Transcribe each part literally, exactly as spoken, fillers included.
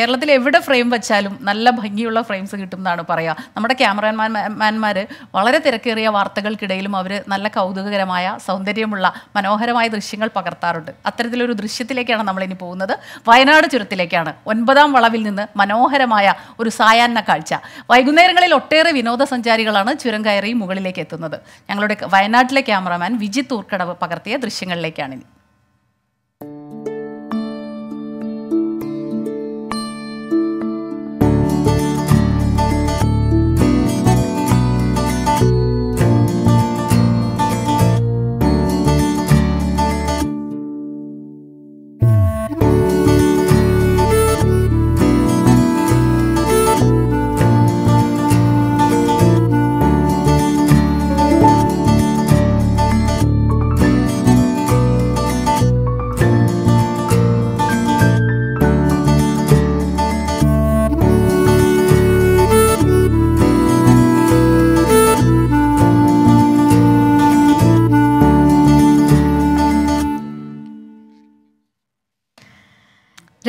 കേരളത്തിൽ എവിടെ ഫ്രെയിം വെച്ചാലും നല്ല ഭംഗിയുള്ള ഫ്രെയിംസ് കിട്ടുമെന്നാണ് പറയാ. നമ്മുടെ ക്യാമറമാൻമാർ വളരെ തിരക്കേറിയ വാർത്തകൾക്കിടയിലും അവർ നല്ല കൗതുകകരമായ സൗന്ദര്യമുള്ള മനോഹരമായ ദൃശ്യങ്ങൾ പകർത്താറുണ്ട്. അത്തരത്തിലൊരു ദൃശ്യത്തിലേക്കാണ് നമ്മൾ ഇനി പോകുന്നത്. വയനാട് ചുരത്തിലേക്കാണ്. ഒൻപതാം വളവിൽ നിന്ന് മനോഹരമായ ഒരു സായാഹ്ന കാഴ്ച. വൈകുന്നേരങ്ങളിൽ ഒട്ടേറെ വിനോദസഞ്ചാരികളാണ് ചുരം കയറി മുകളിലേക്ക് എത്തുന്നത്. ഞങ്ങളുടെ വയനാട്ടിലെ ക്യാമറമാൻ വിജിത് ഊർക്കടവ് പകർത്തിയ ദൃശ്യങ്ങളിലേക്കാണ് ഇനി.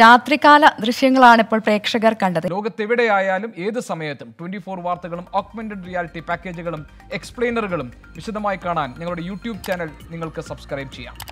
രാത്രികാല ദൃശ്യങ്ങളാണ് ഇപ്പോൾ പ്രേക്ഷകർ കണ്ടത്. ലോകത്തെവിടെയായാലും ഏത് സമയത്തും ട്വന്റി ഫോർ വാർത്തകളും ഓഗ്മെന്റഡ് റിയാലിറ്റി പാക്കേജുകളും എക്സ്പ്ലെയിനറുകളും വിശദമായി കാണാൻ ഞങ്ങളുടെ യൂട്യൂബ് ചാനൽ നിങ്ങൾക്ക് സബ്സ്ക്രൈബ് ചെയ്യാം.